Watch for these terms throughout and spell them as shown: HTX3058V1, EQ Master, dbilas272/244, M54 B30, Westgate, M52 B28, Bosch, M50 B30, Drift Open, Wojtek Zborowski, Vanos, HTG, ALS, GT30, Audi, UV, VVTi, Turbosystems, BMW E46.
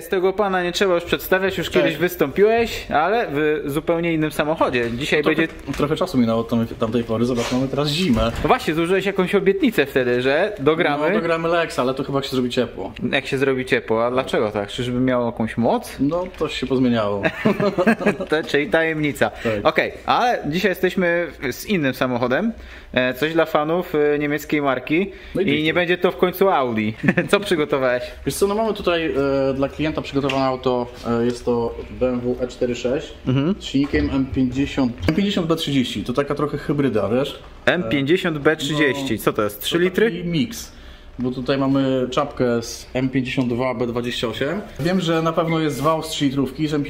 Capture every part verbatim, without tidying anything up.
Z tego pana nie trzeba już przedstawiać, już kiedyś wystąpiłeś, ale w zupełnie innym samochodzie. Dzisiaj no, będzie... Trochę, trochę czasu minęło od tamtej pory, zobacz, mamy teraz zimę. No właśnie, złożyłeś jakąś obietnicę wtedy, że dogramy... No, dogramy Lexa, ale to chyba jak się zrobi ciepło. Jak się zrobi ciepło, a dlaczego tak? Czyżby miało jakąś moc? No, to się pozmieniało. to, czyli tajemnica. Tak. Okej, okay, ale dzisiaj jesteśmy z innym samochodem, coś dla fanów niemieckiej marki no i, i nie będzie to w końcu Audi. Co przygotowałeś? Wiesz co, no mamy tutaj e, dla klientów Klienta przygotowane auto, jest to B M W E czterdzieści sześć mhm. z silnikiem M pięćdziesiąt, M pięćdziesiąt B trzydzieści, to taka trochę hybryda, wiesz? M pięćdziesiąt B trzydzieści, no, co to jest? trzy litry? Taki miks, bo tutaj mamy czapkę z M pięćdziesiąt dwa B dwadzieścia osiem. Wiem, że na pewno jest wał z trzy litrówki, z M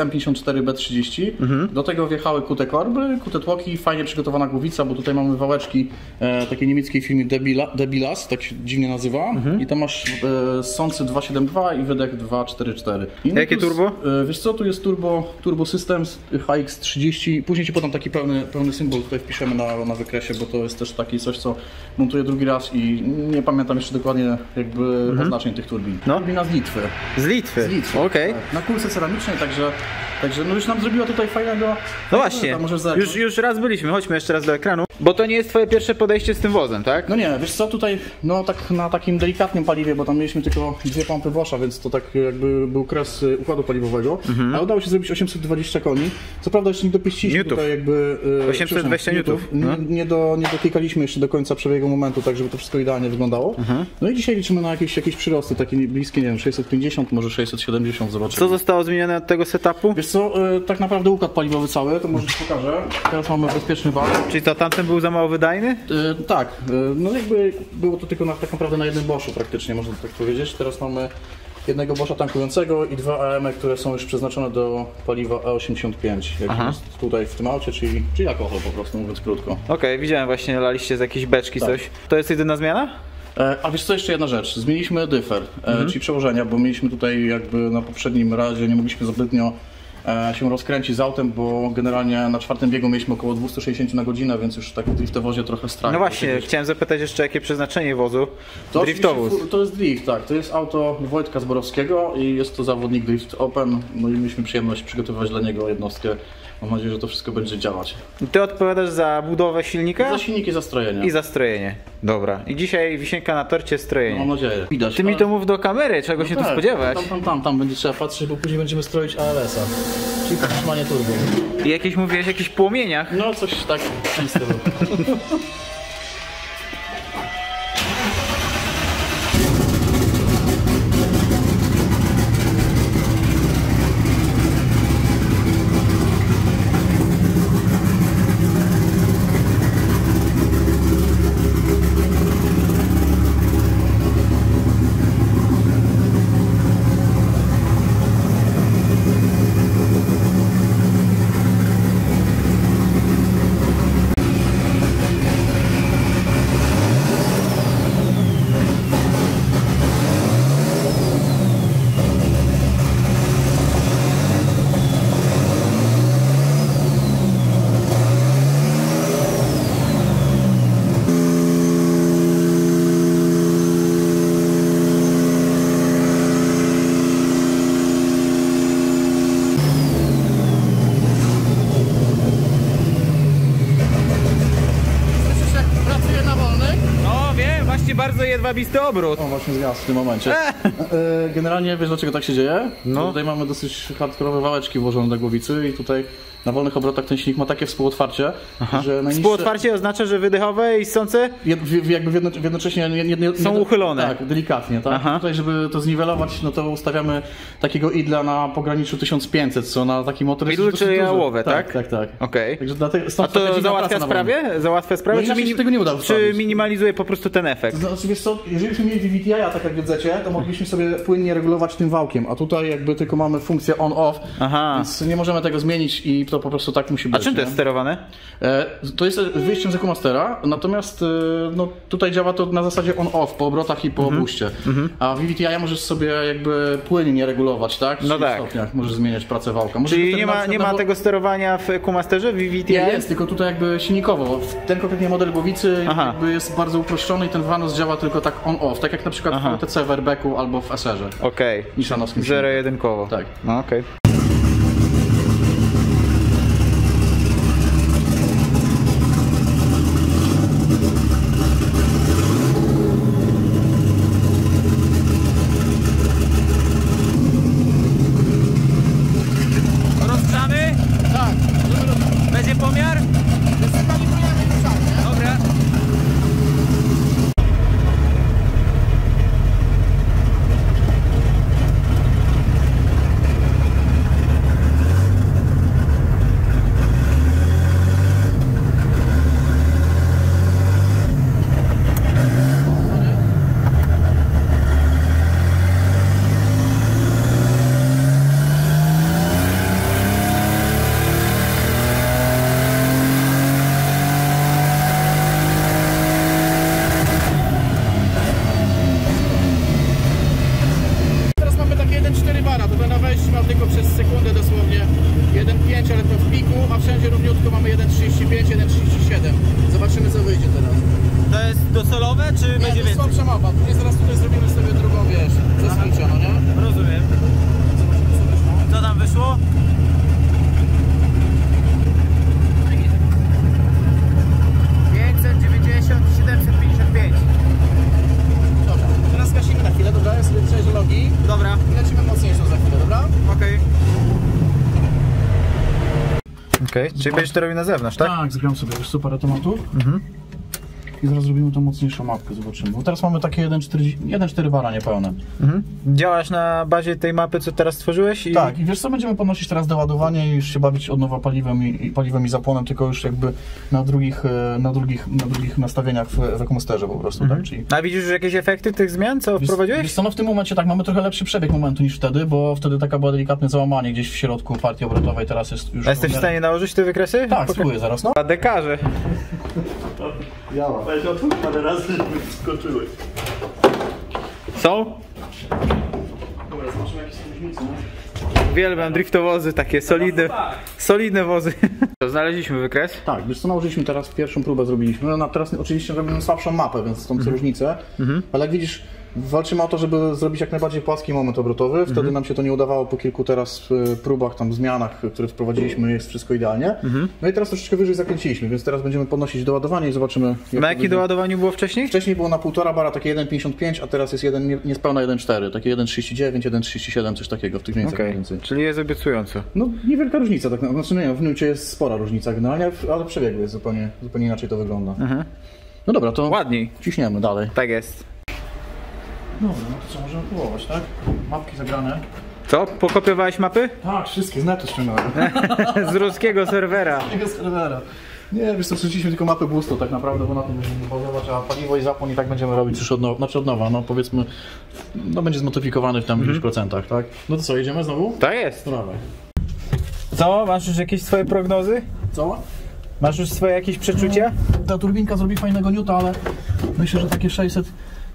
pięćdziesiąt cztery B trzydzieści. Mhm. Do tego wjechały kute korby, kute tłoki, fajnie przygotowana głowica, bo tutaj mamy wałeczki e, takiej niemieckiej firmy Debila, Debilas, tak się dziwnie nazywa. Mhm. I tam masz e, sący dwieście siedemdziesiąt dwa i wydech dwieście czterdzieści cztery. I no jakie tu jest, turbo? E, wiesz co, tu jest turbo, Turbosystems H X trzydzieści. Później ci podam taki pełny, pełny symbol, tutaj wpiszemy na, na wykresie, bo to jest też taki coś, co montuję drugi raz i nie pamiętam jeszcze dokładnie jakby mhm. oznaczeń tych turbin. No. Turbina z Litwy. Z Litwy? Z Litwy, okej. Okay. Na kulce ceramicznej, także, także no już nam zrobiła tutaj fajnego... No fajnego właśnie, już, już raz byliśmy, chodźmy jeszcze raz do ekranu. Bo to nie jest twoje pierwsze podejście z tym wozem, tak? No nie, wiesz co, tutaj no tak na takim delikatnym paliwie, bo tam mieliśmy tylko dwie pompy Boscha, więc to tak jakby był kres układu paliwowego, mhm. ale udało się zrobić osiemset dwadzieścia koni. Co prawda jeszcze nie dopieściliśmy tutaj jakby... osiemset dwadzieścia newtonów. No. Nie, do, nie dotykaliśmy jeszcze do końca przebiegu momentu, tak żeby to wszystko idealnie wyglądało. Mhm. No i dzisiaj liczymy na jakieś, jakieś przyrosty, takie bliskie, nie wiem, sześćset pięćdziesiąt, może sześćset siedemdziesiąt, zobaczymy. Co zostało zmienione od tego setupu? Wiesz co, tak naprawdę układ paliwowy cały, to może ci pokażę. Teraz mamy bezpieczny bal. Czyli to tamten był za mało wydajny? Yy, tak, yy, no jakby było to tylko na, tak naprawdę na jednym Boschu praktycznie, można tak powiedzieć. Teraz mamy jednego Boscha tankującego i dwa A M-y, które są już przeznaczone do paliwa E osiemdziesiąt pięć, jak jest tutaj w tym aucie, czyli, czyli alkohol po prostu, mówiąc krótko. Okej, okay, widziałem właśnie, laliście z jakiejś beczki tak. coś. To jest jedyna zmiana? A wiesz co, jeszcze jedna rzecz, zmieniliśmy dyfer, mhm. czyli przełożenia, bo mieliśmy tutaj jakby na poprzednim razie, nie mogliśmy zbytnio się rozkręcić z autem, bo generalnie na czwartym biegu mieliśmy około dwieście sześćdziesiąt na godzinę, więc już tak w driftowozie trochę strach. No właśnie, chciałem zapytać jeszcze, jakie przeznaczenie wozu to driftowóz? To jest drift, tak. To jest auto Wojtka Zborowskiego i jest to zawodnik Drift Open, no i mieliśmy przyjemność przygotowywać dla niego jednostkę. Mam nadzieję, że to wszystko będzie działać. I ty odpowiadasz za budowę silnika? Za silnik i za strojenie. I za strojenie. Dobra. I dzisiaj wisienka na torcie strojenie. No, mam nadzieję. Widać. Ty ale... mi to mów do kamery, czego no się tak, tu spodziewać. Tam, tam, tam, tam będzie trzeba patrzeć, bo później będziemy stroić A L S a. Czyli podtrzymanie turbo. I jakieś mówiłeś o jakichś płomieniach? No coś tak często. Jedwabisty obrót. O, właśnie zgasł w tym momencie. Generalnie wiesz dlaczego tak się dzieje? No. Tutaj mamy dosyć hardkorowe wałeczki włożone do głowicy i tutaj na wolnych obrotach ten silnik ma takie współotwarcie, Aha. że najniższe... Współotwarcie oznacza, że wydechowe i ssące? Jed, w, jakby jedno, jednocześnie... Nie, nie, nie, są nie, uchylone. Tak, delikatnie. Tak? Tutaj, żeby to zniwelować, no to ustawiamy takiego idla na pograniczu tysiąc pięćset, co na taki motor... Idl, czyli jałowę, tak? Tak, tak. tak. Okay. Także dlatego, a to załatwia sprawę? Załatwia sprawę? No, czy minim... tego nie uda czy minimalizuje po prostu ten efekt? To znaczy, wiesz co, jeżeli byśmy mieli V V T i, tak jak wiedzecie, to mogliśmy sobie płynnie regulować tym wałkiem, a tutaj jakby tylko mamy funkcję on-off, więc nie możemy tego zmienić i to po prostu tak musi być. A czym to jest sterowane? E, to jest wyjściem z E Q Mastera, natomiast e, no, tutaj działa to na zasadzie on-off, po obrotach i po mm-hmm. obuście. Mm-hmm. A V V T i możesz sobie jakby płynnie regulować, tak? No tak. Stopniach możesz zmieniać pracę wałka. Możesz Czyli nie, ma, nie ma tego sterowania w E Q Masterze, w V V T i? Nie jest, tylko tutaj jakby silnikowo. Ten konkretnie model głowicy jakby jest bardzo uproszczony i ten Vanos działa tylko tylko tak on-off, tak jak na przykład Aha. w U T C w airbagu albo w eserze. Okej, okay. zero-jedynkowo. Tak. No, okej. Okay. Okay. Czyli będziesz to robił na zewnątrz, tak? Tak, zgram sobie już super automatów. Mhm. I zaraz zrobimy tą mocniejszą mapkę, zobaczymy. Bo teraz mamy takie jeden przecinek cztery bara niepełne. Mhm. Działasz na bazie tej mapy, co teraz stworzyłeś? I... Tak, i wiesz co, będziemy podnosić teraz doładowanie i już się bawić od nowa paliwem i, i paliwem i zapłonem, tylko już jakby na drugich, na drugich, na drugich nastawieniach w, w ekomasterze po prostu, mhm. tak? Czyli... A widzisz już jakieś efekty tych zmian, co wiesz, wprowadziłeś? Wiesz co, no w tym momencie tak, mamy trochę lepszy przebieg momentu niż wtedy, bo wtedy taka była delikatne załamanie gdzieś w środku partii obrotowej, teraz jest już... A jesteś w stanie nałożyć te wykresy? Tak, Poka spróbuję zaraz, no. A dekarze. Działa. Weź otwórz parę razy, żeby skoczyły. Co? Dobra, zobaczymy jakieś różnice. Uwielbiam driftowozy, takie solidne, tak. solidne wozy. To znaleźliśmy wykres? Tak, wiesz co, nałożyliśmy teraz, pierwszą próbę zrobiliśmy. No, no, teraz oczywiście robimy słabszą mapę, więc są mhm. różnice. Mhm. Ale jak widzisz, walczymy o to, żeby zrobić jak najbardziej płaski moment obrotowy. Wtedy mhm. nam się to nie udawało po kilku teraz próbach, tam zmianach, które wprowadziliśmy, jest wszystko idealnie. Mhm. No i teraz troszeczkę wyżej zakręciliśmy, więc teraz będziemy podnosić doładowanie i zobaczymy... Jak na jakie doładowanie było wcześniej? Wcześniej było na półtora bara, takie jeden przecinek pięćdziesiąt pięć, a teraz jest jeden, niespełna jeden przecinek cztery, takie jeden przecinek trzydzieści dziewięć, jeden przecinek trzydzieści siedem, coś takiego w tych miejscach. Okay. Czyli jest obiecująco. No niewielka różnica, tak znaczy nie, w nucie jest spora różnica generalnie, ale w przebiegu jest zupełnie, zupełnie inaczej to wygląda. Mhm. No dobra, to ładniej ciśniemy dalej. Tak jest. Dobra, no to co, możemy próbować, tak? Mapki zagrane. Co? Pokopiowałeś mapy? Tak, wszystkie, znaczy ściągnąłem. Z ruskiego serwera. Z ruskiego serwera. Nie, wiesz co, wrzuciliśmy tylko mapy gusto tak naprawdę, bo na tym będziemy bazować, a paliwo i zapłon i tak będziemy robić już od nowa, znaczy od nowa, no powiedzmy, no będzie zmodyfikowany w tam iluś mm-hmm. procentach, tak? No to co, jedziemy znowu? Tak jest. No dawaj. Co? Masz już jakieś swoje prognozy? Co? Masz już swoje jakieś przeczucia? No, ta turbinka zrobi fajnego newta, ale myślę, że takie sześćset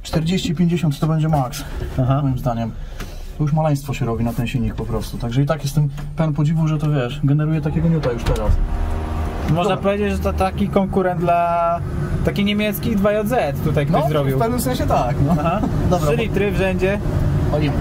czterdzieści pięćdziesiąt to będzie maks, Aha. moim zdaniem. To już maleństwo się robi na ten silnik po prostu, także i tak jestem pełen podziwu, że to wiesz, generuje takiego newta już teraz. Można Dobra. powiedzieć, że to taki konkurent dla... taki niemiecki dwa J Z tutaj ktoś no, zrobił. W pewnym sensie tak. No. Aha. Dobra, trzy litry w rzędzie. Olimy.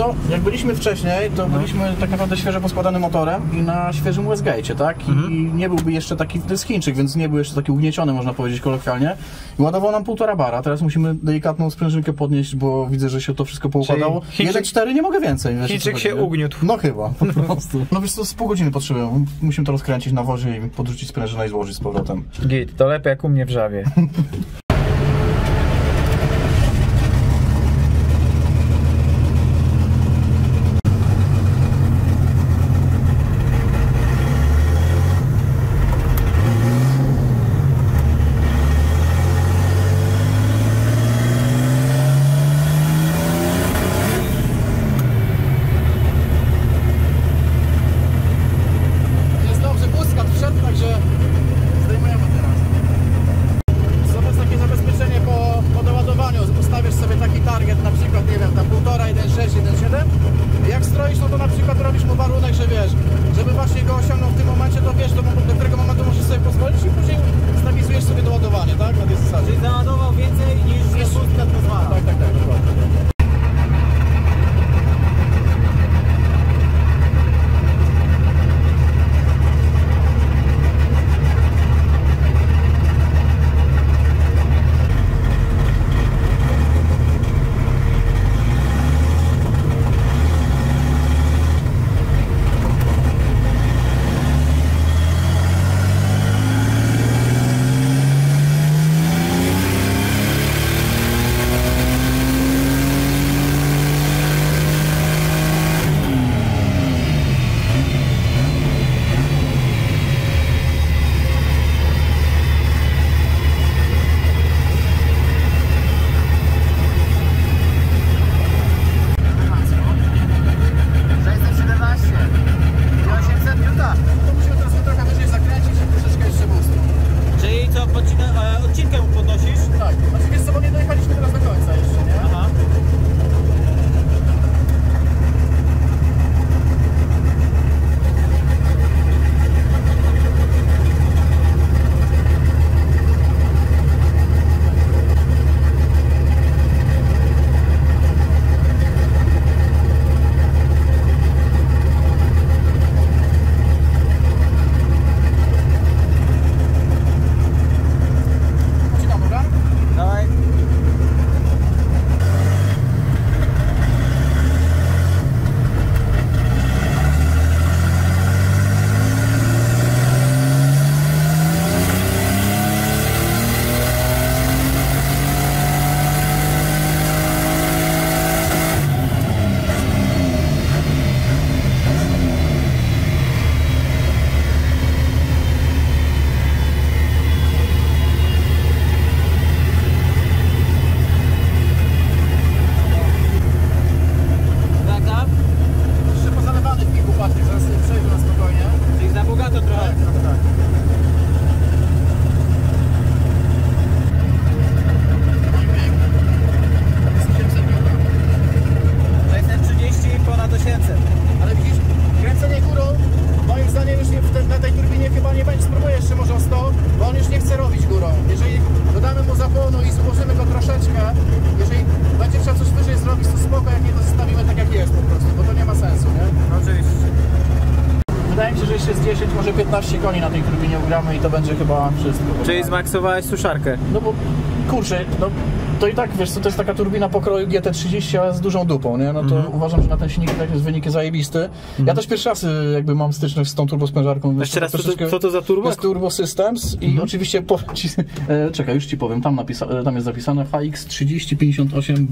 co, jak byliśmy wcześniej, to byliśmy tak naprawdę świeżo poskładanym motorem i na świeżym Westgate'cie, tak? I mhm. nie byłby jeszcze taki, to jest Chińczyk, więc nie był jeszcze taki ugnieciony, można powiedzieć kolokwialnie. I ładował nam półtora bara, teraz musimy delikatną sprężynkę podnieść, bo widzę, że się to wszystko poukładało. jeden cztery nie mogę więcej. Chińczyk się ugniótł. No chyba, po prostu. No wiesz co, z pół godziny potrzebują, musimy to rozkręcić na wozie i podrzucić sprężynę i złożyć z powrotem. Git, to lepiej jak u mnie w Żawie. piętnaście koni na tej turbinie ugramy i to będzie chyba wszystko. Czyli zmaksowałeś suszarkę? No bo kurczę, no to i tak wiesz co, to jest taka turbina pokroju G T trzydzieści, ale z dużą dupą, nie? No to mm-hmm. uważam, że na ten silnik tak jest wynik zajebisty. Mm-hmm. Ja też pierwszy raz jakby mam styczność z tą turbosprężarką. Wiesz, jeszcze raz, troszeczkę... co to za turbo? To jest Turbosystems i mm-hmm. oczywiście po... e, czekaj, już ci powiem, tam, napisa... tam jest zapisane H X trzy zero pięć osiem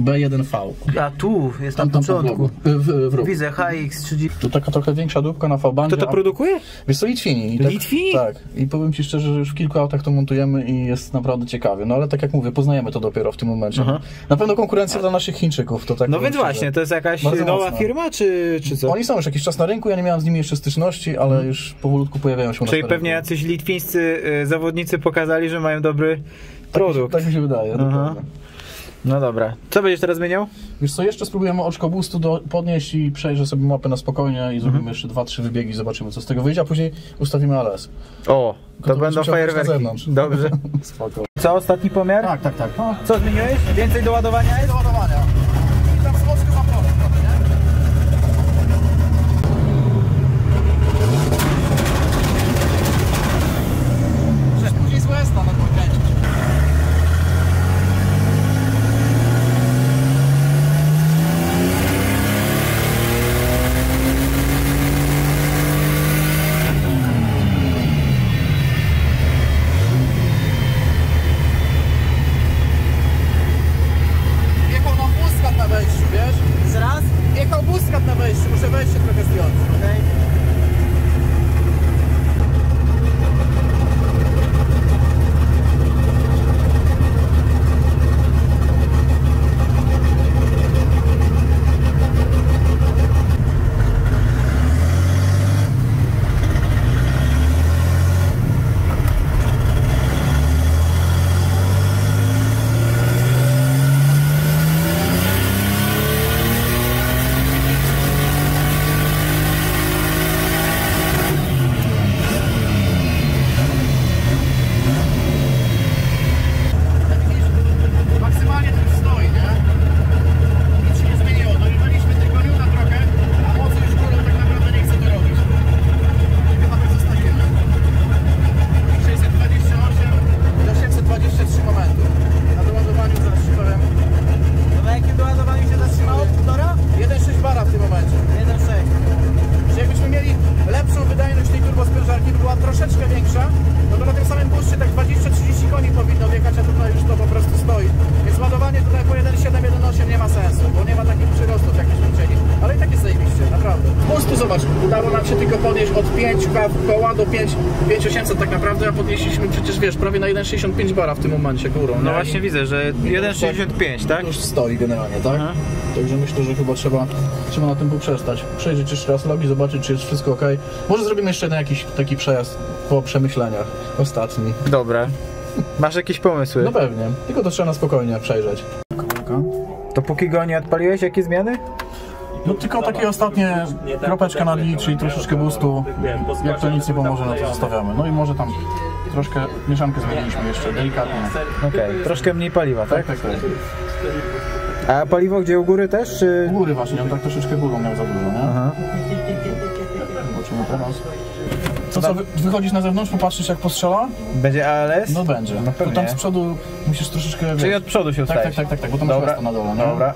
B jeden V. A tu jest tam, tam, tam po w, w widzę H X trzydzieści. To taka trochę większa dupka na V-bandzie. Kto to produkuje? Wiesz co, Litwini. I tak, Litwini? Tak. I powiem ci szczerze, że już w kilku autach to montujemy i jest naprawdę ciekawie. No ale tak jak mówię, poznajemy to dopiero w tym momencie. Aha. Na pewno konkurencja dla naszych Chińczyków. To tak no więc właśnie, to jest jakaś nowa mocno. firma, czy, czy co? Oni są już jakiś czas na rynku, ja nie miałem z nimi jeszcze styczności, ale hmm. już powolutku pojawiają się. Czyli na pewnie rynku. Jacyś litwińscy y, zawodnicy pokazali, że mają dobry produkt. Tak, tak mi się wydaje. No dobra. Co będziesz teraz zmieniał? Wiesz co, jeszcze spróbujemy oczko boostu do, podnieść i przejrzę sobie mapę na spokojnie i zrobimy mhm. jeszcze dwa trzy wybiegi i zobaczymy, co z tego wyjdzie, a później ustawimy A L S. O, to, to będą fajerwerki. Dobrze. Spoko. Co, ostatni pomiar? Tak, tak, tak. No. Co zmieniłeś? Więcej doładowania jest? Więcej doładowania. I tam z mocy zapłonę, nie? podnieść od pięć koła do pięć tysięcy osiemset tak naprawdę, a podnieśliśmy przecież, wiesz, prawie na jeden przecinek sześćdziesiąt pięć bara w tym momencie górą. No właśnie widzę, że jeden przecinek sześćdziesiąt pięć, tak? Już stoi generalnie, tak? Aha. Także myślę, że chyba trzeba, trzeba na tym poprzestać. Przejrzeć jeszcze raz logi, zobaczyć, czy jest wszystko ok. Może zrobimy jeszcze jeden jakiś taki przejazd po przemyśleniach. Ostatni. Dobra. Masz jakieś pomysły? No pewnie, tylko to trzeba na spokojnie przejrzeć. To póki go nie odpaliłeś, jakie zmiany? No tylko takie ostatnie kropeczka na i, czyli troszeczkę boostu, jak to nic nie pomoże, no to zostawiamy. No i może tam troszkę mieszankę zmieniliśmy jeszcze, delikatnie. Okej, okay. Troszkę mniej paliwa, tak? Tak, tak, tak. A paliwo gdzie, u góry też? Czy... U góry właśnie, on tak troszeczkę górą miał za dużo, nie? Aha. Zobaczymy teraz. To co, wy, wychodzisz na zewnątrz, popatrzysz jak postrzela? Będzie A L S? No będzie. No pewnie. Tam z przodu musisz troszeczkę... Czyli wiesz, od przodu się ustawić. Tak, tak, tak, tak, bo tam jest to na dole. No? Dobra.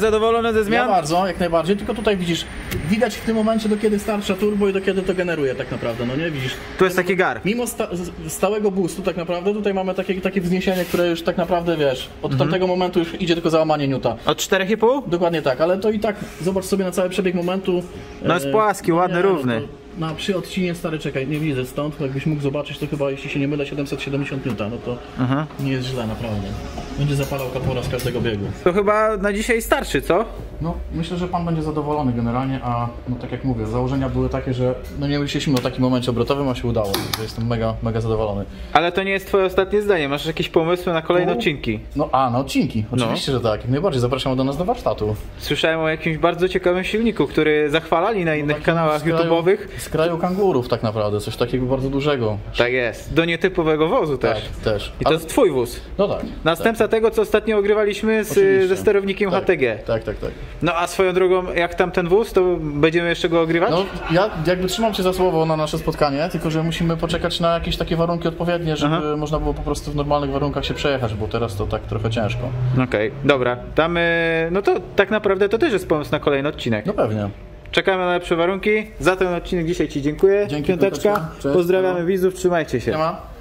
Zadowolone ze zmian? Ja bardzo, jak najbardziej, tylko tutaj widzisz, widać w tym momencie, do kiedy starcza turbo i do kiedy to generuje tak naprawdę, no nie, widzisz? Tu jest taki gar. Mimo sta stałego boostu tak naprawdę, tutaj mamy takie, takie wzniesienie, które już tak naprawdę, wiesz, od mhm. tamtego momentu już idzie tylko załamanie newta. Od czterech i pół? Dokładnie tak, ale to i tak, zobacz sobie na cały przebieg momentu. No jest płaski, ładny, nie, równy. No to... Na przy odcinie, stary, czekaj, nie widzę stąd, jakbyś mógł zobaczyć, to chyba, jeśli się nie mylę, siedemset siedemdziesiąt newtonmetrów, no to aha. nie jest źle, naprawdę. Będzie zapalał kapora z każdego biegu. To chyba na dzisiaj starczy, co? No, myślę, że pan będzie zadowolony generalnie, a no tak jak mówię, założenia były takie, że no nie myśleliśmy o takim momencie obrotowym, a się udało, że jestem mega, mega zadowolony. Ale to nie jest twoje ostatnie zdanie, masz jakieś pomysły na kolejne no, odcinki? No, a, na odcinki, oczywiście, no. że tak, najbardziej zapraszam do nas do warsztatu. Słyszałem o jakimś bardzo ciekawym silniku, który zachwalali na innych no, kanałach YouTube'owych. Z kraju kangurów tak naprawdę, coś takiego bardzo dużego. Tak jest, do nietypowego wozu też. Tak, też. I to ale... jest twój wóz. No tak. Następca tak. tego, co ostatnio ogrywaliśmy z, ze sterownikiem tak, H T G. Tak, tak, tak. No a swoją drogą, jak tam ten wóz, to będziemy jeszcze go ogrywać? No ja jakby trzymam cię za słowo na nasze spotkanie, tylko że musimy poczekać na jakieś takie warunki odpowiednie, żeby aha. można było po prostu w normalnych warunkach się przejechać, bo teraz to tak trochę ciężko. Okej, okay, dobra. Tam, no to tak naprawdę to też jest pomysł na kolejny odcinek. No pewnie. Czekamy na lepsze warunki. Za ten odcinek dzisiaj ci dziękuję. Dzięki, Piąteczka. Cześć, pozdrawiamy widzów, trzymajcie się. Nie ma.